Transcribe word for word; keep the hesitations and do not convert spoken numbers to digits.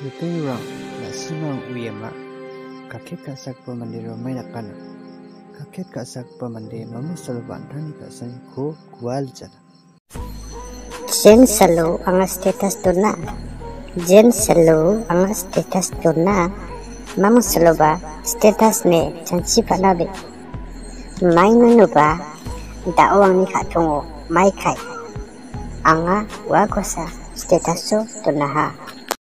Yuteirang na simang uyema, kakek kasak pemandiro mainakana, kakek kasak pemandi mamusal bantani kasani ko kualjana. Jen selalu angas tetas dona, jen selalu angas tetas dona, mamusal ba tetas ne janji panabe, mainanu ba dakwang ni katongo, mai kai, anga wakosa tetas so dona ha.